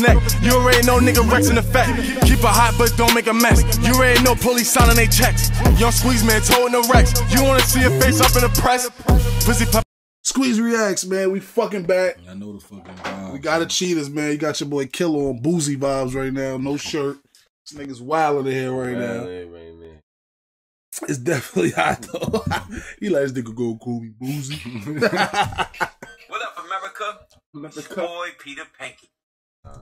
neck. You already know nigga Rex in effect. Keep it hot but don't make a mess. You already know police signing they checks. Young Squeeze man told no Rex. You wanna see your face up in the press? Pussy pop. Squeeze Reacts, man. We fucking back. I know the fucking vibes. We gotta Cheaters, man. You got your boy Killer on boozy vibes right now. No shirt. This nigga's wild in here right now. Right, it's definitely hot though. He let this nigga go cool me boozy. What up, America? It's boy Peter Panky.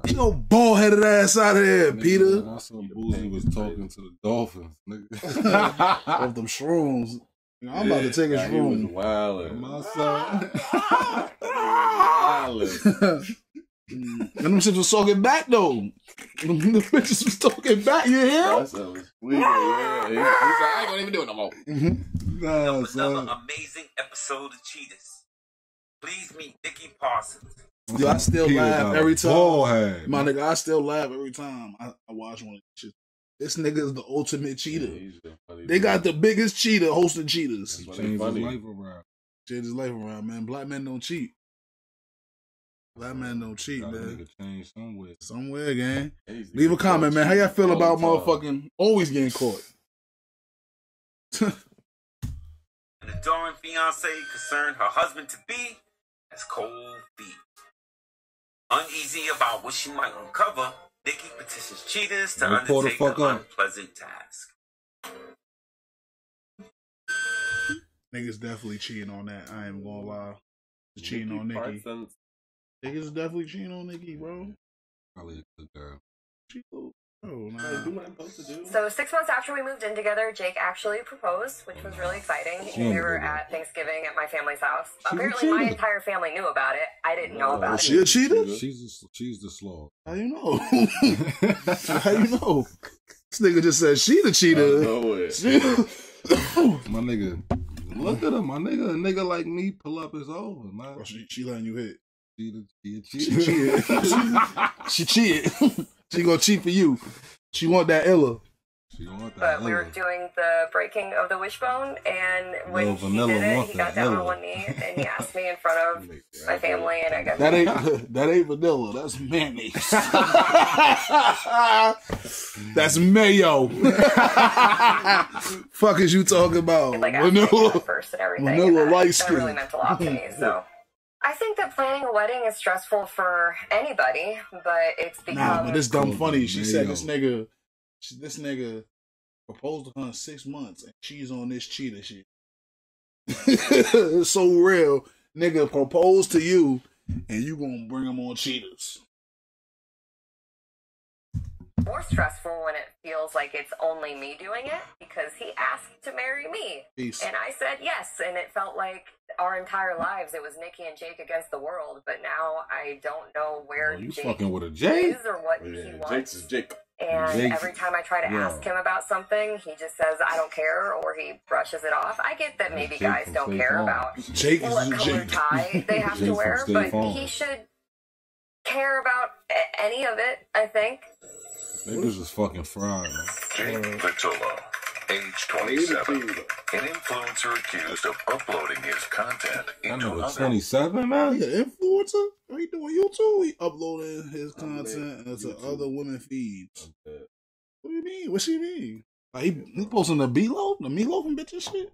Get your bald headed ass out of here, nigga, Peter. When I saw Boozy was talking to the dolphins, nigga. Of them shrooms. You know, I'm about to take a shroom. He was wildin'. My son. And them shits was talking back, though. The bitches was talking back, you hear? That's a weird, yeah. He's like, I ain't gonna even do it no more. Nah, another amazing episode of Cheaters. Please meet Dicky Parsons. Yo, I still laugh every time. My nigga, I still laugh every time I watch one of these shit. This nigga is the ultimate cheater. Yeah, they got the biggest cheater hosting Cheaters. Changed his life around. Changed his life around, man. Black men don't cheat. Black men don't cheat, man. Change somewhere. Somewhere, gang. Leave a comment, man. How y'all feel about motherfucking always getting caught? An adoring fiance concerned her husband-to-be as cold feet. Uneasy about what she might uncover, Dicky petitions Cheaters to undertake an unpleasant task. Niggas definitely cheating on that. I ain't gonna lie. Cheating on Nikki. Niggas definitely cheating on Nikki, bro. Probably a good girl. She cool. Oh, nah. So 6 months after we moved in together, Jake actually proposed, which was really exciting. We were at Thanksgiving at my family's house. Apparently, my entire family knew about it. I didn't know about it. She a cheater? She's the sloth. How you know? How you know? This nigga just said she the cheater. I know it. My nigga, look at her. My nigga, a nigga like me pull up his over. Oh, she letting you hit. She cheated. She cheated. She gonna cheat for you. She want that illa. She want that illa. We were doing the breaking of the wishbone, and when he did it, he got down on one knee and he asked me in front of my family, and I got that ain't vanilla. That's mayonnaise. That's mayo. Fuck is you talking about? Like, vanilla first and everything. Vanilla light skin. That really meant a lot to me. So. I think that planning a wedding is stressful for anybody, but it's become... Nah, but it's dumb funny. She said this nigga proposed to her in 6 months, and she's on this cheater shit. It's so real. Nigga proposed to you, and you gonna bring him on Cheaters. More stressful when it feels like it's only me doing it, because he asked to marry me. Peace. And I said yes, and it felt like our entire lives it was Nikki and Jake against the world, but now I don't know where you Jake fucking with a Jake is or what he wants. Jake's is Jake. And every time I try to ask him about something, he just says, I don't care, or he brushes it off. I get that maybe Jake guys don't care about what color tie they have to wear, but he should care about any of it, I think. Niggas is fucking fried, man. Jake Patullo, age 27, an influencer accused of uploading his content into other... 27, man? He's an influencer? What he doing YouTube? He uploading his content into other women feeds. What do you mean? What she mean? Like, he posting the B-Loaf? The meatloaf and bitch and shit?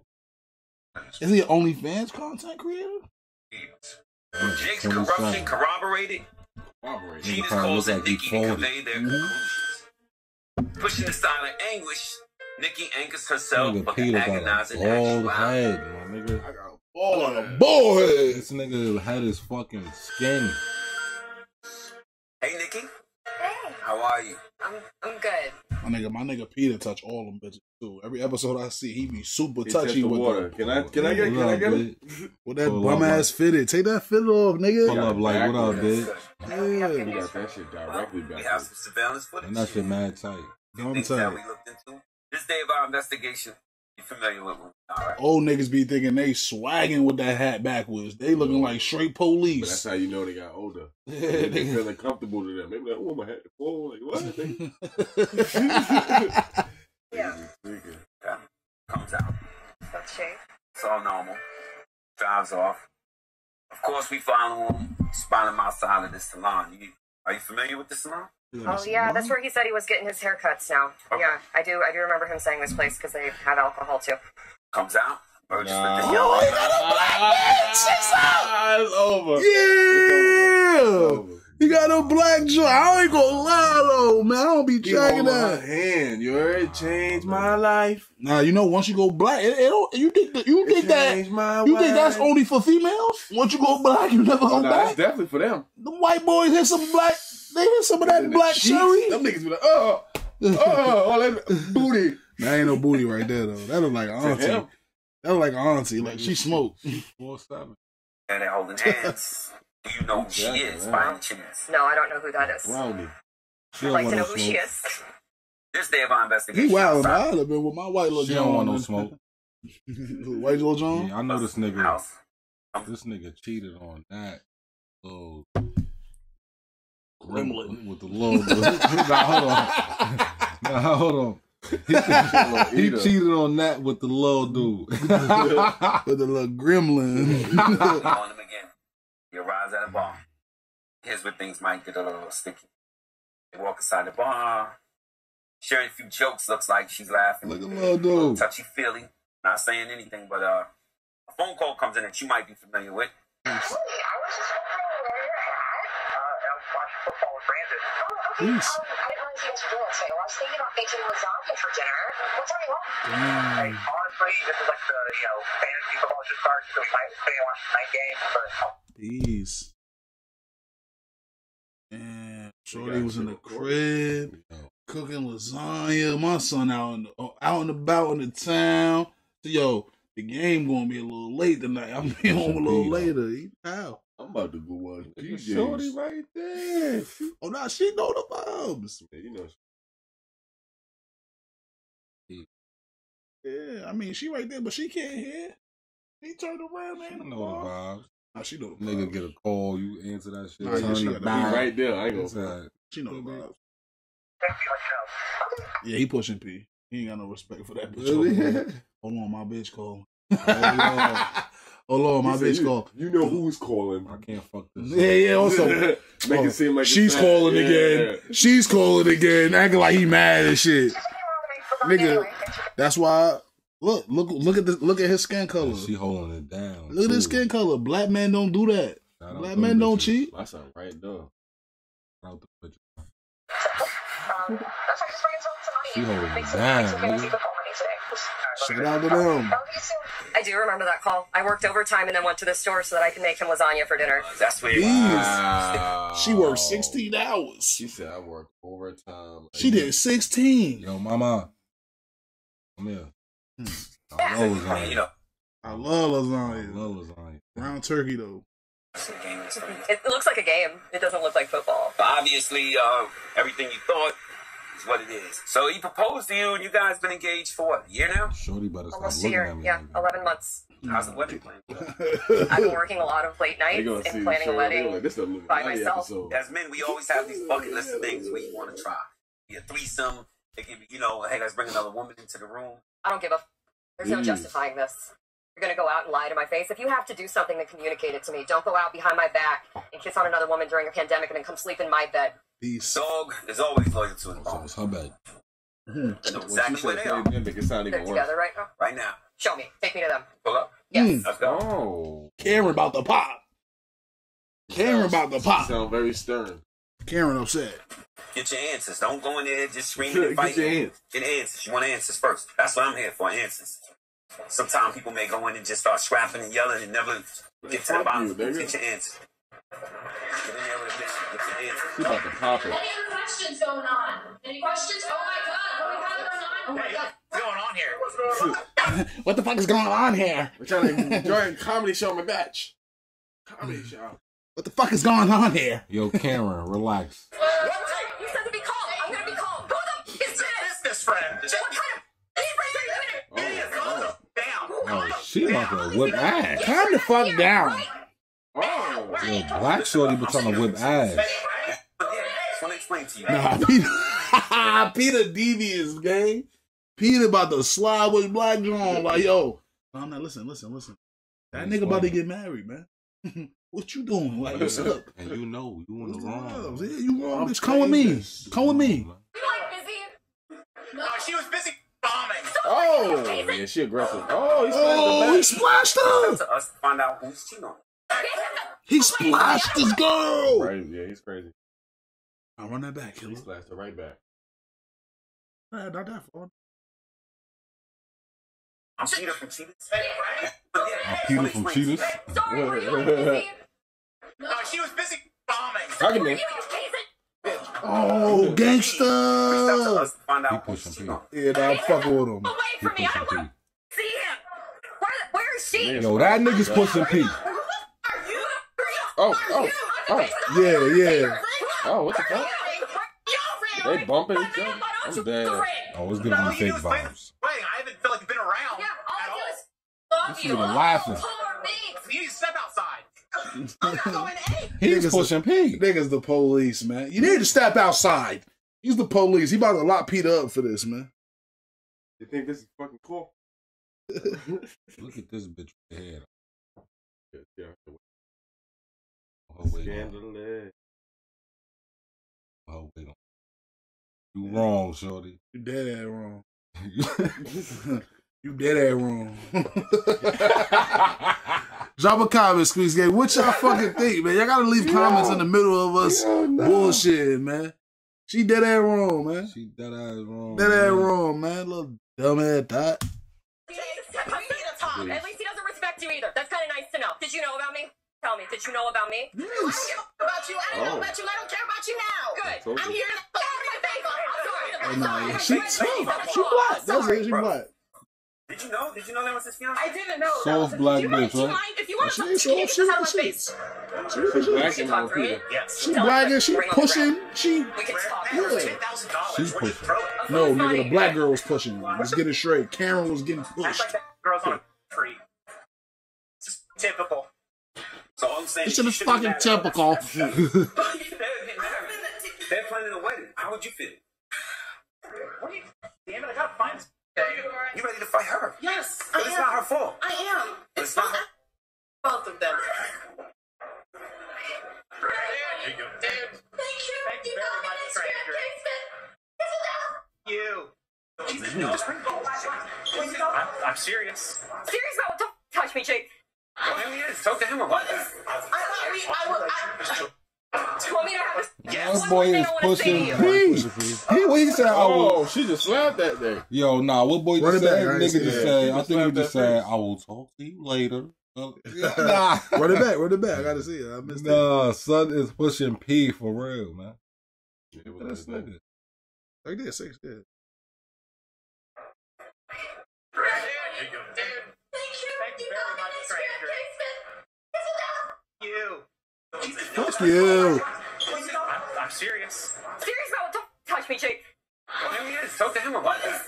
Is he an OnlyFans content creator? When Jake's corruption corroborated, Cheaters calls and Dicky convey their conclusions. Pushing aside her anguish, Nikki angers herself with an agonizing actuality. My nigga, I got a ball on a ball head. This nigga had his fucking skin. Hey, Nikki. Hey. How are you? I'm good. My nigga Peter touch all them bitches too. Every episode I see, he be super touchy with water. Can I get it? With that bum ass fitted, take that fitted off, nigga. Pull up like, what up, bitch? Yeah, we got that shit directly back. We have some surveillance footage. And that shit mad tight. Things that we looked into. This day of our investigation, you familiar with them. All right. Old niggas be thinking they swagging with that hat backwards. They looking like straight police. But that's how you know they got older. Yeah, they feeling comfortable to them. They be like, oh, my hat to fall. Like, what? Yeah. Comes out. That's shape. It's all normal. Drives off. Of course, we follow him. Spot him outside of the salon. You Are you familiar with this song? Oh yeah, that's where he said he was getting his haircuts now. Okay. Yeah, I do remember him saying this place because they have alcohol too. Comes out. No. Just oh, we got a black man. Check out. It's over. Yeah. It's over. It's over. You got a black joint. I ain't gonna lie though, man. I don't be jacking that hand. You already changed my life. Nah, you know once you go black, you think that's only for females? Once you go black, you never go back. That's definitely for them. The white boys hit some black. They hit some of that black cherry. Them niggas be like, all that booty. That ain't no booty right there though. That look like auntie. That look like auntie. Like she smoked. Well, stop it. And they holding hands. You know who she is, by any chance? No, I don't know who that is. I'd like to know who she is. This day of our investigation. You wild, I would have been with my white little John. She don't want no smoke. White little John? Yeah, I know this nigga. This nigga cheated on that little gremlin with the little. Now hold on. He cheated on that with the little dude. With the little gremlin. He arrives at a bar. Here's where things might get a little sticky. They walk inside the bar, sharing a few jokes. Looks like she's laughing. Look at little dude. Touchy feely, not saying anything. But a phone call comes in that you might be familiar with. Hey, I was just watching football with Brandon. Oh, okay. I didn't realize he was freelancing. I was thinking about making lasagna for dinner. What's on your mind? Hey, honestly, this is like the fantasy football just starts. So we might stay and watch the night game, but. Peace. And Shorty was in the crib cooking lasagna. My son out and about in the town. So, yo, the game gonna be a little late tonight. I'll be home a little later. How? I'm about to go watch PJs. Shorty right there. Oh no, she know the vibes. Yeah, you know. Yeah, I mean she right there, but she can't hear. He turned around and she know the vibes. She know the vibes. Nigga get a call, you answer that shit. Nah, she gotta be right there. I ain't gonna. She know the vibes. Yeah, he pushing P. He ain't got no respect for that bitch. Really? Hold on, my bitch call. Hold on, my bitch call. You know who's calling? I can't fuck this. Yeah. Also, make it seem like she's calling again. She's calling again, acting like he mad and shit. Nigga, that's why. Look at this. Look at his skin color. She holding it down. Look at his skin color. Black men don't do that. Black men don't cheat. That's a right though. Out the picture. She holding it down. Shout out to them. I do remember that call. I worked overtime and then went to the store so that I could make him lasagna for dinner. That's what it is. She worked 16 hours. She said I worked overtime. She did 16. Yo, mama. Come here. I love lasagna. I love lasagna. Round turkey though. It looks like a game. It doesn't look like football. But obviously, everything you thought is what it is. So he proposed to you, and you guys been engaged for what, a year now? Shorty, but almost a year. Yeah, 11 months. How's the wedding plan? I've been working a lot of late nights and planning a wedding by myself. As men, we always have these bucket list of things we want to try. Be a threesome. It can be, hey, let's bring another woman into the room. I don't give a f. There's no justifying this. You're going to go out and lie to my face. If you have to do something, then communicate it to me. Don't go out behind my back and kiss on another woman during a pandemic and then come sleep in my bed. Peace. Dog is always loyal to his mom. It's her bed. Exactly where they are. They're together right now? Right now. Show me. Take me to them. Pull up. Yes. Let's go. Oh. Karen about the pop. Karen about the pop. You sound very stern. Karen upset. Get your answers. Don't go in there just screaming and fighting. Get answers. You want answers first. That's what I'm here for, answers. Sometimes people may go in and just start scrapping and yelling and never get to the bottom. Get your answers. Get in there with a bitch. Get your answers. She's about to pop it. Any other questions going on? Any questions? Oh my God. What do we have going on? Oh my God. What's going on here? What's going on? What the fuck is going on here? We're trying to enjoy a comedy show on my batch. Comedy show. What the fuck is going on here? Yo, Cameron, relax. You said to be calm. I'm gonna be calm. Who the f is this? This friend. What kind of? Oh, she about to whip ass. Calm the fuck down. Right? Oh, yo, black shorty be trying to whip ass. Nah, Peter. Peter devious, gang. Peter about to slide with black John. Like, yo, I'm not. Listen. That nigga about to get married, man. What you doing? Like, what's up? And you know, you in the wrong. Yeah, you wrong. Bitch, come with me. Come with me. She was busy bombing. Oh, yeah, she aggressive. Oh, he splashed her. To us, find out who's cheating on. He splashed his girl. Crazy, yeah, he's crazy. I'll run that back, killer. He splashed her right back. Nah, not that far. I'm Peter from Cheaters. I'm Peter from Cheaters. No, she was busy bombing. I can make. Oh, gangsta! He pushed him. Yeah, now I'm fucking with him. Away from me. I want to see him. Where is she? You know, that nigga's pushing Pete. Oh, yeah. Oh, what the fuck? They bumping each other. I'm bad. Oh, it's giving me fake vibes. Wait, I haven't felt like you've been around. Yeah, all I do is fuck you. This nigga laughing. You need to step outside. He's pushing Pete. Nigga's the police, man. You need to step outside. He's the police. He about to lock Pete up for this, man. You think this is fucking cool? Look at this bitch with her head. Scandalous. Oh, wait on. You wrong, shorty. You dead ass wrong. You dead ass wrong. Drop a comment, Squeeze Gang. What y'all fucking think, man? Y'all gotta leave comments in the middle of us bullshit, man. She dead ass wrong, man. She dead ass wrong. Dead ass wrong, man. Little dumb ass dot. At least he doesn't respect you either. That's kind of nice to know. Did you know about me? Tell me, did you know about me? Yes. I don't give a fuck about you. I don't know about you. I don't care about you now. Good. I'm here to fuck you. I'm sorry. I'm sorry. She black. Did you know? Did you know that was his fiance? I didn't know. Soft black bitch, right? If you want to talk to me, just out of my face. She's black and all Peter. She's black and she's pushing. She. She's pushing. No, nigga, the black girl was pushing. Let's get it straight. Cameron was getting pushed. Like that girl's on a tree. Just typical. So all I'm saying this is fucking typical. They're planning a wedding. How would you feel? What are you? Damn it! I gotta find. You ready to fight her? Yes, but I am. It's not her fault. I am. It's not her fault. Both of them. There you go. Thank you. Thank you very much, stranger. You. I'm serious. Serious about what? Don't touch me, Jake. Well, he is. Talk to him about that. Do you want me to have a... Yes. This boy is pushing he said, oh, she just slapped that day. Yo, nah, what boy just said? Nigga just said, I think he just said, I will talk to you later. Nah. Run it back. I gotta see it. I missed it. Nah, son is pushing P for real, man. Yeah, that's nigga. Like that, 6 days. There you go. You. Fuck you. I'm serious. Serious about what? Don't touch me, Jake. Well, he is. Talk to him about that.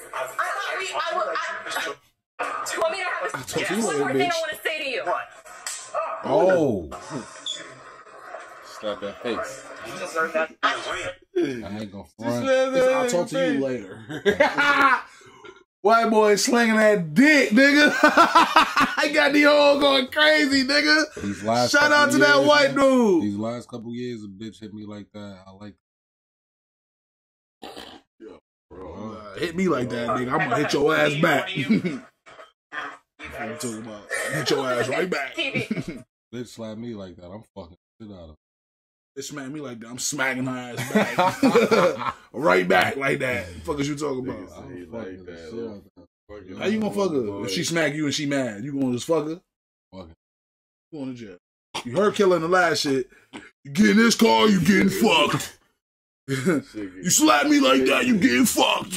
Do you want me to have a... Yes. One more thing I want to say to you. What? Oh. Slap that face. You deserve that. I ain't gonna front. I'll talk to you later. White boy slinging that dick, nigga. I got the old going crazy, nigga. Shout out to that white dude. These last couple years, a bitch hit me like that. I like that. Yeah, bro. Hit me like that, nigga. I'm going to hit your ass back. I'm talking about hit your ass right back. Bitch slap me like that. I'm fucking shit out of it. Bitch smacked me like that. I'm smacking her ass back. Right back like that. The fuck is you talking about? How you gonna fuck her? If she smack you and she mad, you gonna just fuck her? Fuck her. You going to jail. You heard Killer in the last shit. You get in this car, you getting fucked. You slap me like that, you getting fucked.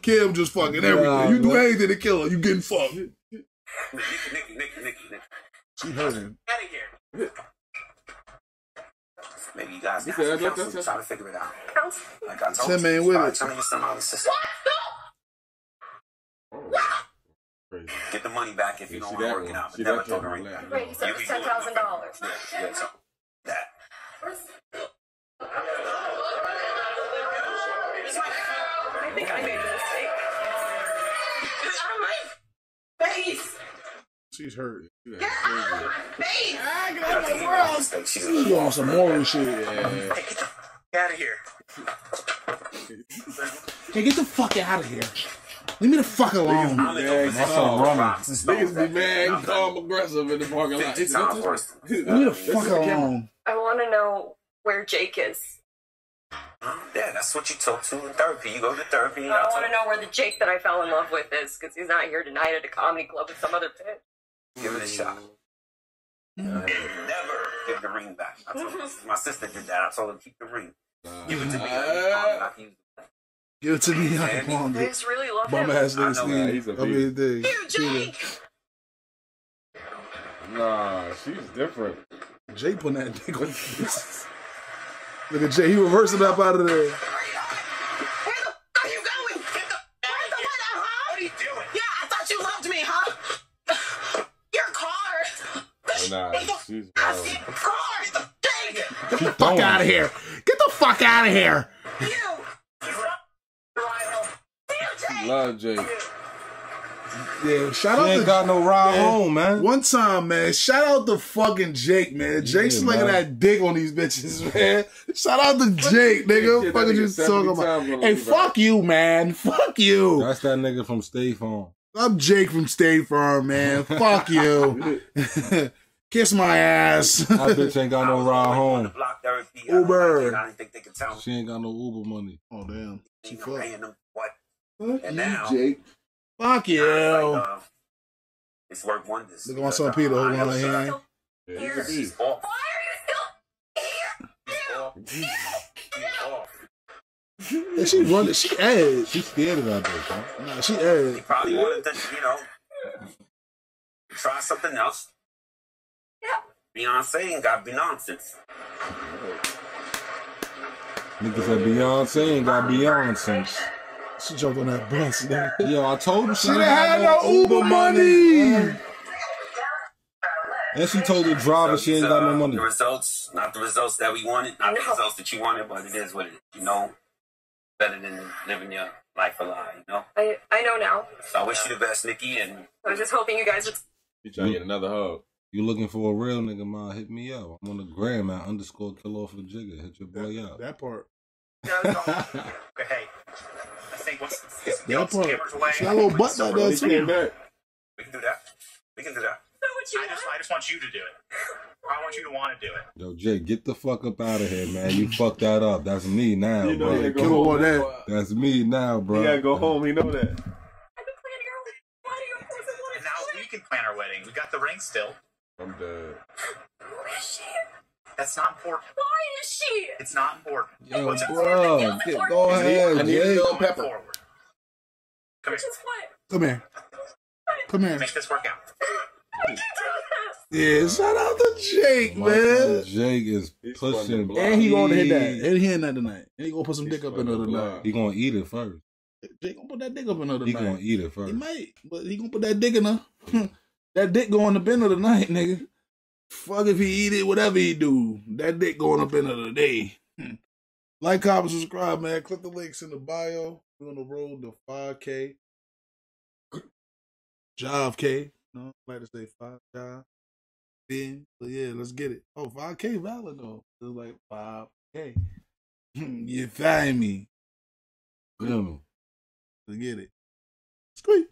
Kim just fucking everything. You do anything to kill her, you getting fucked. She heard him. Out of here. Maybe you guys got some counsel to try to figure it out. Like I told you, telling you something out of the system. Crazy. Get the money back if you don't want to work it out. But never told her anything. Wait, he said $10,000. Yeah, so that. I think I made a mistake. It's on my face. She's hurt. Get out of my face! I got the world. She's doing some moral shit. Yeah. Hey, get the fuck out of here. Hey, get the fuck out of here. Leave me the fuck alone. Niggas be mad, calm, aggressive in the parking lot. Leave me the fuck alone. I want to know where Jake is. Yeah, that's what you talk to in therapy. You go to therapy. I want to know where the Jake that I fell in love with is, because he's not here tonight at a comedy club with some other bitch. Give it a shot. Never give the ring back. I told my sister did that. I told her keep the ring. Give it to me. Give it to me. I want it. I just really love him. Bum ass nigga. I mean, dude. You, Jake. Nah, she's different. Jake put that dick on. Look at Jay, he reversed it up out of there. Where the fuck are you going? Get the fuck out of here, huh? What are you doing? Yeah, I thought you loved me, huh? Your car. Nah, she's wild. Your car. Get the fuck out of here. Get the fuck out of here. You love Jay. Yeah, shout out to got no ride home, man. One time, man, shout out to fucking Jake, man. Jake's slinging that dick on these bitches, man. Shout out to Jake, nigga. What fucking just talking about? Hey, fuck you, man. Fuck you. That's that nigga from State Farm. I'm Jake from State Farm, man. Fuck you. Kiss my ass. That bitch ain't got no ride home. Uber. She ain't got no Uber money. Oh damn. She fucked. Fuck you, Jake. Fuck you. Like, it's worth wonders. Look on some Peter holding on her hand. Why are you still here? And she running. She ass. She's scared of that bitch, huh? Nah, she ass. He probably wanted to, you know, try something else. Yeah. Beyonce ain't got Beyonce. Niggas said Beyonce ain't got Beyonce. She jumped on that bus, man. Yo, I told her she didn't have no Uber money. And she told the driver she ain't got no money. The results, not the results that we wanted, not the results that you wanted, but it is what it is. You know, better than living your life a lie, you know? I know now. So I wish you the best, Nikki. And I was just hoping you guys would... You trying to get another hug. You looking for a real nigga, man, hit me up. I'm on the gram at _killaoffajigga. Hit your boy up. That part. Okay. That little butt that does spin back. We can do that. We can do that. I just want you to do it. I want you to want to do it. Yo, Jake, get the fuck up out of here, man. You fucked that up. That's me now, you know, bro. You go home, that. That's me now, bro. You gotta go home. You know that. I've been planning our wedding. Why do you force us to do it? Now we can plan our wedding. We got the ring still. I'm dead. Who is she? That's not important. Why is she? It's not important. Yo, what's bro, go ahead. I need to go pepper. Forward. Come here. Come here. Come here. Make this work out. I can do this. Yeah, shout out to Jake, man. Jake is pushing. And he gonna hit that. And he hitting that tonight. And he gonna put some dick up in her tonight. He gonna eat it first. Jake gonna put that dick up in her tonight. He gonna eat it first. He might, but he gonna put that dick in her. That dick going to bend her tonight, nigga. Fuck if he eat it, whatever he do. That dick going up in the day. Like, comment, subscribe, man. Click the links in the bio. We're on the road to 5K. Job K. No, I like to say 5 job. Ben. So yeah, let's get it. Oh, 5K valid though. It's like 5K. You find me. Let's get it. Squeak.